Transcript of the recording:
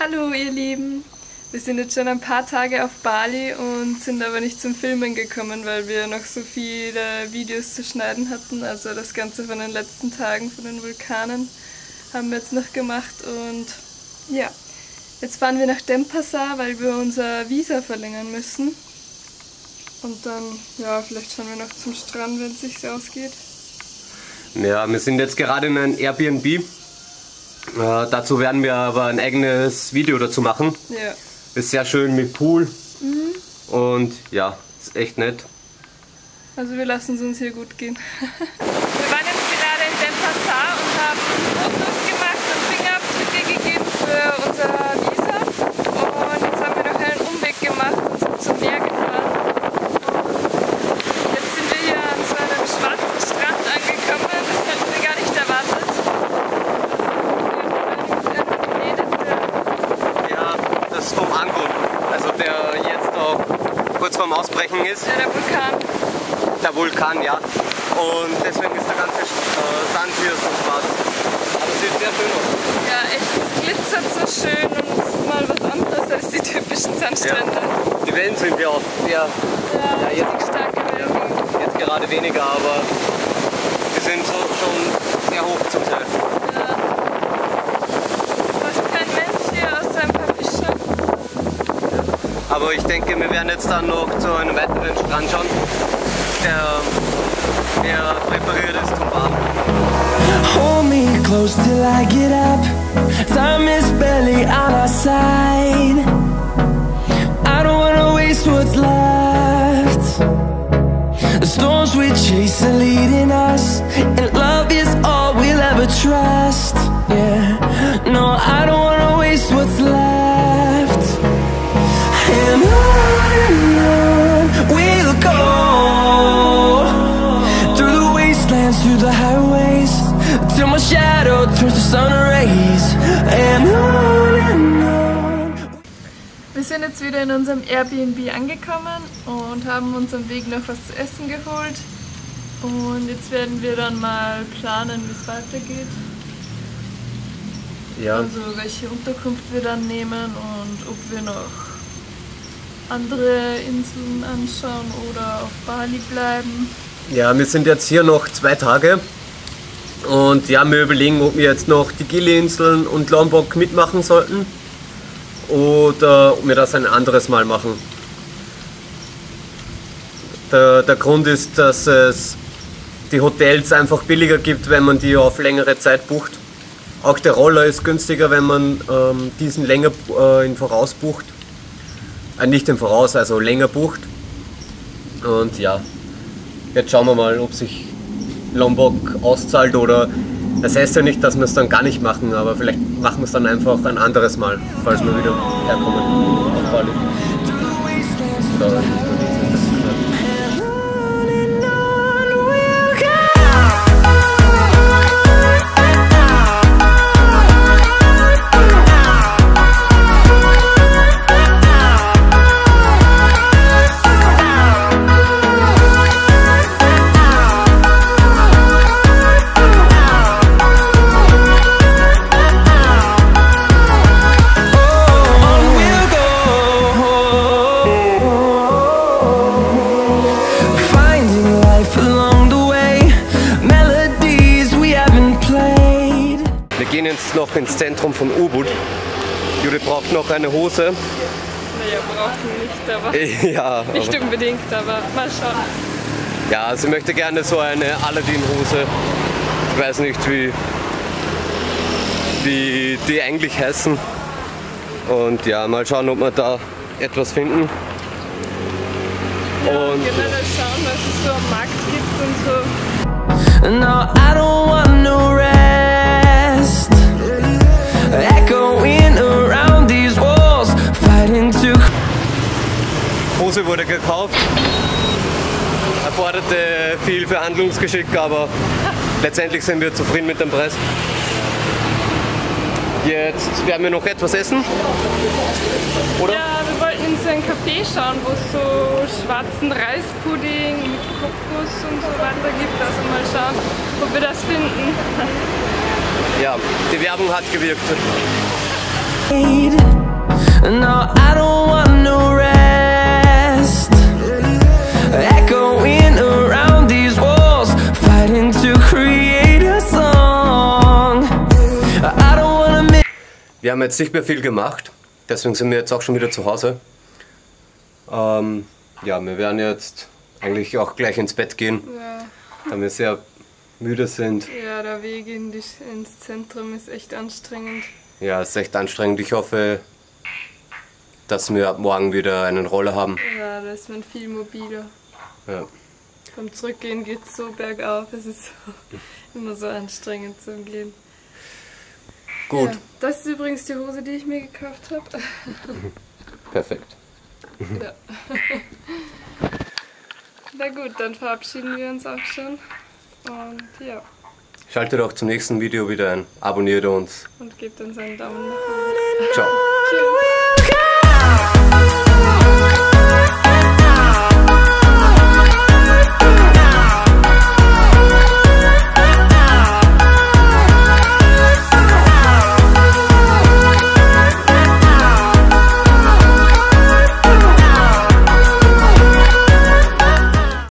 Hallo ihr Lieben! Wir sind jetzt schon ein paar Tage auf Bali und sind aber nicht zum Filmen gekommen, weil wir noch so viele Videos zu schneiden hatten. Also das Ganze von den letzten Tagen von den Vulkanen haben wir jetzt noch gemacht. Und ja, jetzt fahren wir nach Denpasar, weil wir unser Visa verlängern müssen. Und dann, ja, vielleicht fahren wir noch zum Strand, wenn es sich ausgeht. Ja, wir sind jetzt gerade in einem Airbnb. Dazu werden wir aber ein eigenes Video dazu machen. Ja. Ist sehr schön mit Pool und ja, ist echt nett. Also wir lassen es uns hier gut gehen. Wir waren jetzt gerade in Denpasar und haben Fotos gemacht und Fingerabdrücke gegeben für unser Visa. Und jetzt haben wir noch einen Umweg gemacht und sind zum Meer gefahren. Und jetzt sind wir hier an so einem schwarzen Strand angekommen. Das hätten wir gar nicht erwartet. Vom Angut, also der jetzt auch kurz vorm Ausbrechen ist. Ja, der Vulkan. Der Vulkan, ja. Und deswegen ist der ganze Sand hier so schwarz. Aber sieht sehr schön aus. Ja, echt, es glitzert so schön und ist mal was anderes als die typischen Sandstrände. Ja. Die Wellen sind ja auch sehr, ja, jetzt starke Wellen. Ja, jetzt gerade weniger, aber die sind so schon sehr hoch zum Teil. Ja. Aber ich denke, wir werden jetzt dann noch zu einem weiteren Strand schauen, der präpariert ist zum Baden. Hold me close till I get up. Time is barely on our side. I don't wanna waste what's left. The storms we chase are leading us, and love is all we'll ever trust. Yeah, no, I don't wanna waste what's left. Wir sind jetzt wieder in unserem Airbnb angekommen und haben uns am Weg noch was zu essen geholt. Und jetzt werden wir dann mal planen, wie es weitergeht. Ja. Also welche Unterkunft wir dann nehmen und ob wir noch andere Inseln anschauen oder auf Bali bleiben. Ja, wir sind jetzt hier noch 2 Tage und ja, wir überlegen, ob wir jetzt noch die Gili-Inseln und Lombok mitmachen sollten oder ob wir das ein anderes Mal machen. Der Grund ist, dass es die Hotels einfach billiger gibt, wenn man die auf längere Zeit bucht. Auch der Roller ist günstiger, wenn man diesen länger im Voraus bucht. Nicht im Voraus, also länger bucht. Und ja, jetzt schauen wir mal, ob sich Lombok auszahlt oder das heißt ja nicht, dass wir es dann gar nicht machen, aber vielleicht machen wir es dann einfach ein anderes Mal, falls wir wieder herkommen auf Bali. So. Wir gehen jetzt noch ins Zentrum von Ubud. Judith braucht noch eine Hose. Naja, brauchen nicht, aber ja, nicht aber unbedingt, aber mal schauen. Ja, sie möchte gerne so eine Aladdin-Hose. Ich weiß nicht, wie die eigentlich heißen. Und ja, mal schauen, ob wir da etwas finden. Ja, und generell schauen, was es so am Markt gibt und so. No, I don't want no rest. Hose wurde gekauft, erforderte viel Verhandlungsgeschick, aber letztendlich sind wir zufrieden mit dem Preis. Jetzt werden wir noch etwas essen, oder? Ja, wir wollten in so einen Café schauen, wo es so schwarzen Reispudding mit Kokos und so weiter gibt, also mal schauen, ob wir das finden. Ja, die Werbung hat gewirkt. Wir haben jetzt nicht mehr viel gemacht, deswegen sind wir jetzt auch schon wieder zu Hause. Ja, wir werden jetzt eigentlich auch gleich ins Bett gehen, ja, da wir sehr müde sind. Ja, der Weg ins Zentrum ist echt anstrengend. Ja, ist echt anstrengend. Ich hoffe, dass wir ab morgen wieder einen Roller haben. Ja, da ist man viel mobiler. Ja. Beim Zurückgehen geht es so bergauf, es ist immer so anstrengend zum Gehen. Gut. Ja, das ist übrigens die Hose, die ich mir gekauft habe. Perfekt. Ja. Na gut, dann verabschieden wir uns auch schon. Und ja. Schaltet auch zum nächsten Video wieder ein, abonniert uns. Und gebt uns einen Daumen nach oben. Ciao.